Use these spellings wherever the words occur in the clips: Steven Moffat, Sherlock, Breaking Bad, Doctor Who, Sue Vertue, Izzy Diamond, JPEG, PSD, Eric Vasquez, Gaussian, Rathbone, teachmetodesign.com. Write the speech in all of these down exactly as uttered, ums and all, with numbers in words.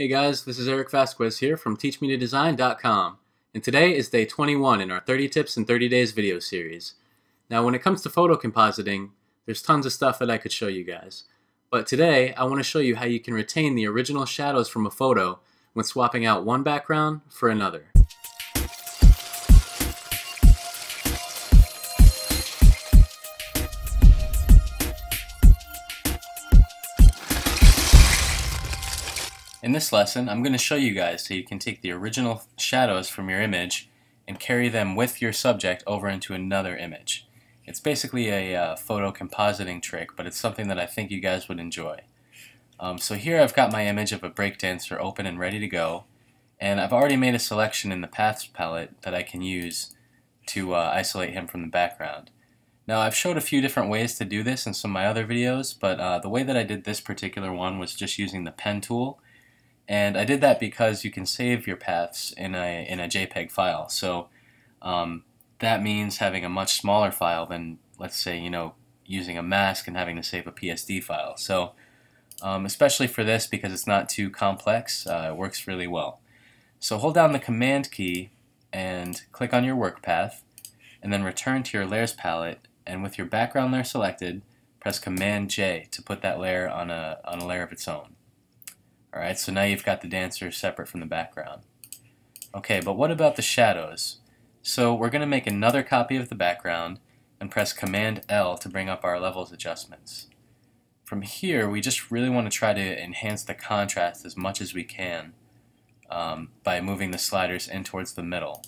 Hey guys, this is Eric Vasquez here from teach me to design dot com, and today is day twenty-one in our thirty tips in thirty days video series. Now when it comes to photo compositing, there's tons of stuff that I could show you guys, but today I want to show you how you can retain the original shadows from a photo when swapping out one background for another. In this lesson, I'm going to show you guys how you can take the original shadows from your image and carry them with your subject over into another image. It's basically a uh, photo compositing trick, but it's something that I think you guys would enjoy. Um, so here I've got my image of a breakdancer open and ready to go, and I've already made a selection in the Paths palette that I can use to uh, isolate him from the background. Now I've showed a few different ways to do this in some of my other videos, but uh, the way that I did this particular one was just using the pen tool. And I did that because you can save your paths in a, in a JPEG file. So um, that means having a much smaller file than, let's say, you know, using a mask and having to save a P S D file. So um, especially for this, because it's not too complex, uh, it works really well. So hold down the Command key and click on your work path, and then return to your Layers palette, and with your background layer selected, press Command J to put that layer on a, on a layer of its own. Alright, so now you've got the dancer separate from the background. Okay, but what about the shadows? So we're going to make another copy of the background and press Command L to bring up our levels adjustments. From here, we just really want to try to enhance the contrast as much as we can um, by moving the sliders in towards the middle.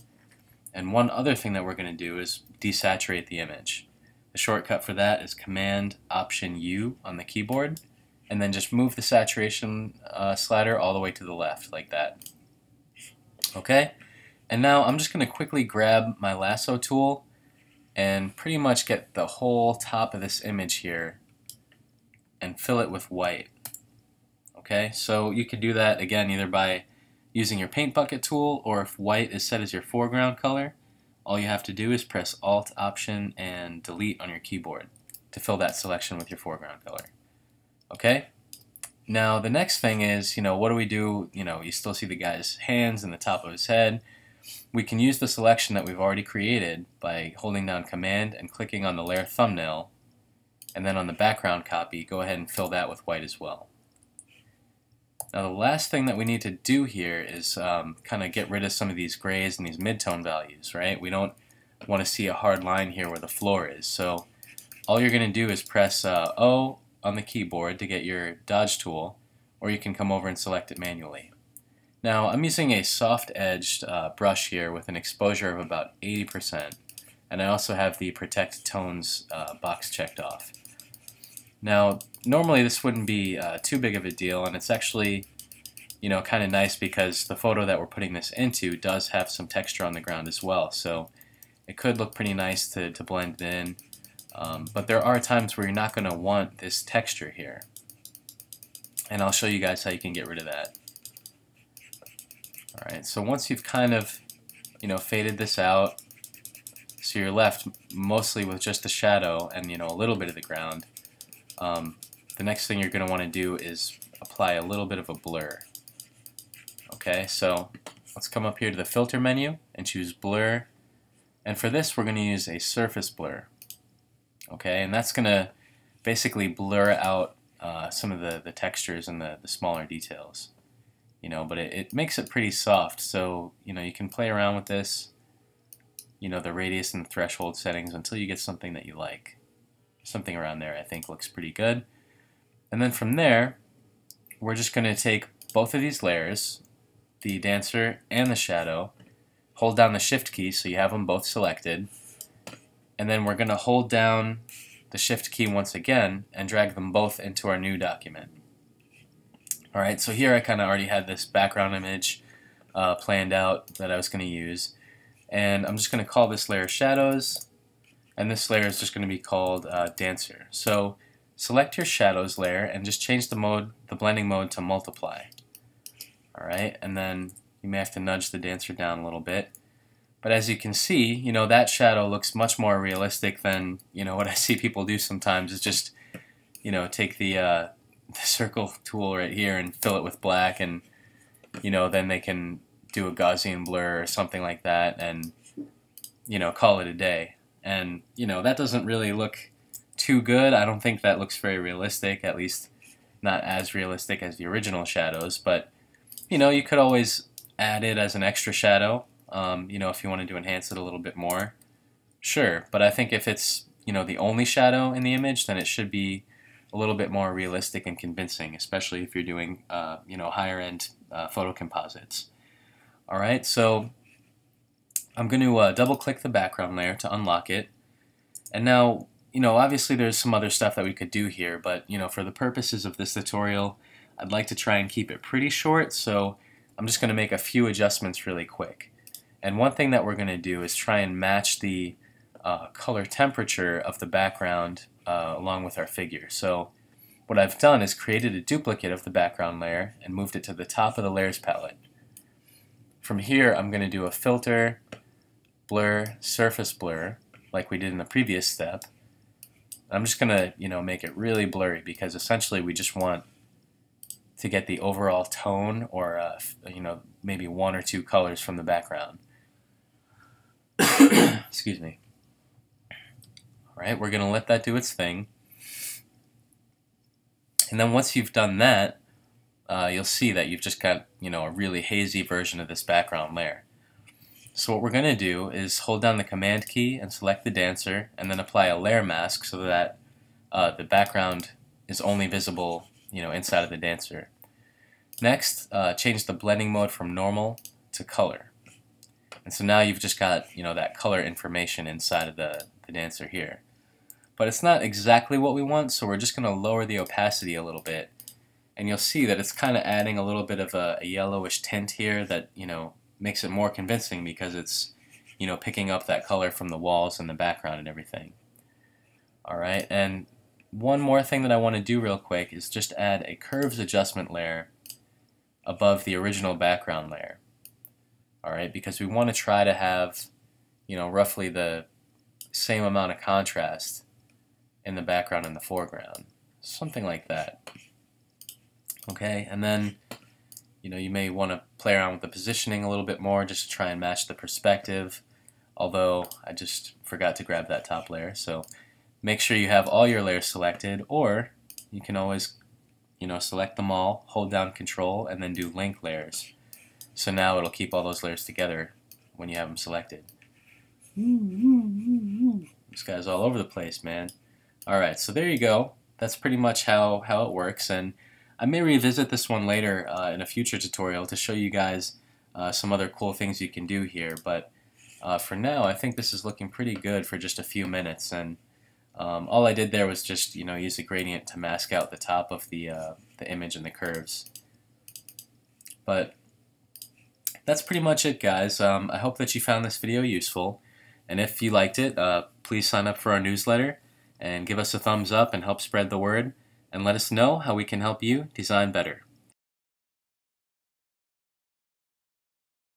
And one other thing that we're going to do is desaturate the image. The shortcut for that is Command Option U on the keyboard, and then just move the saturation uh, slider all the way to the left, like that. Okay, and now I'm just going to quickly grab my lasso tool and pretty much get the whole top of this image here and fill it with white. Okay, so you could do that again either by using your paint bucket tool, or if white is set as your foreground color, all you have to do is press Alt, Option, and Delete on your keyboard to fill that selection with your foreground color. Okay, now the next thing is, you know, what do we do? You know, you still see the guy's hands and the top of his head. We can use the selection that we've already created by holding down Command and clicking on the layer thumbnail, and then on the background copy, go ahead and fill that with white as well. Now the last thing that we need to do here is um, kind of get rid of some of these grays and these mid-tone values, right? We don't want to see a hard line here where the floor is, so all you're going to do is press uh, O on the keyboard to get your dodge tool, or you can come over and select it manually. Now I'm using a soft edged uh, brush here with an exposure of about eighty percent, and I also have the protect tones uh, box checked off. Now normally this wouldn't be uh, too big of a deal, and it's actually, you know, kinda nice because the photo that we're putting this into does have some texture on the ground as well, so it could look pretty nice to, to blend in. Um, but there are times where you're not going to want this texture here, and I'll show you guys how you can get rid of that. Alright, so once you've kind of, you know, faded this out, so you're left mostly with just the shadow and, you know, a little bit of the ground, um, the next thing you're going to want to do is apply a little bit of a blur. Okay, so let's come up here to the filter menu and choose blur, and for this we're going to use a surface blur. Okay, and that's going to basically blur out uh, some of the, the textures and the, the smaller details, you know, but it, it makes it pretty soft, so, you know, you can play around with this, you know, the radius and the threshold settings until you get something that you like. Something around there I think looks pretty good. And then from there, we're just going to take both of these layers, the dancer and the shadow, hold down the Shift key so you have them both selected, and then we're going to hold down the Shift key once again and drag them both into our new document. Alright, so here I kind of already had this background image uh, planned out that I was going to use, and I'm just going to call this layer Shadows, and this layer is just going to be called uh, Dancer. So select your Shadows layer and just change the mode, the blending mode, to Multiply. Alright, and then you may have to nudge the dancer down a little bit. But as you can see, you know, that shadow looks much more realistic than, you know, what I see people do sometimes is just, you know, take the, uh, the circle tool right here and fill it with black and you know, then they can do a Gaussian blur or something like that and, you know, call it a day. And, you know, that doesn't really look too good. I don't think that looks very realistic, at least not as realistic as the original shadows. But, you know, you could always add it as an extra shadow, um, you know, if you wanted to enhance it a little bit more. Sure, but I think if it's, you know, the only shadow in the image, then it should be a little bit more realistic and convincing, especially if you're doing, uh, you know, higher-end uh, photo composites. All right, so I'm going to uh, double-click the background layer to unlock it. And now, you know, obviously there's some other stuff that we could do here, but, you know, for the purposes of this tutorial, I'd like to try and keep it pretty short, so I'm just going to make a few adjustments really quick. And one thing that we're going to do is try and match the uh, color temperature of the background uh, along with our figure. So what I've done is created a duplicate of the background layer and moved it to the top of the layers palette. From here, I'm going to do a filter, blur, surface blur, like we did in the previous step. I'm just going to, you know, make it really blurry, because essentially we just want to get the overall tone, or uh, you know, maybe one or two colors from the background. Excuse me. All right, we're gonna let that do its thing, and then once you've done that, uh, you'll see that you've just got, you know, a really hazy version of this background layer. So what we're gonna do is hold down the Command key and select the dancer, and then apply a layer mask so that uh, the background is only visible, you know, inside of the dancer. Next, uh, change the blending mode from normal to color. And so now you've just got, you know, that color information inside of the, the dancer here. But it's not exactly what we want, so we're just going to lower the opacity a little bit. And you'll see that it's kind of adding a little bit of a, a yellowish tint here that, you know, makes it more convincing, because it's, you know, picking up that color from the walls and the background and everything. All right, and one more thing that I want to do real quick is just add a curves adjustment layer above the original background layer. All right, because we want to try to have, you know, roughly the same amount of contrast in the background and the foreground, something like that. Okay, and then, you know, you may want to play around with the positioning a little bit more just to try and match the perspective. Although I just forgot to grab that top layer, so make sure you have all your layers selected, or you can always, you know, select them all, hold down Control, and then do link layers. So now it'll keep all those layers together when you have them selected. This guy's all over the place, man. Alright, so there you go. That's pretty much how, how it works, and I may revisit this one later uh, in a future tutorial to show you guys uh, some other cool things you can do here, but uh, for now I think this is looking pretty good for just a few minutes. And Um, all I did there was just, you know, use a gradient to mask out the top of the, uh, the image and the curves. But that's pretty much it, guys. Um, I hope that you found this video useful. And if you liked it, uh, please sign up for our newsletter and give us a thumbs up and help spread the word. And let us know how we can help you design better.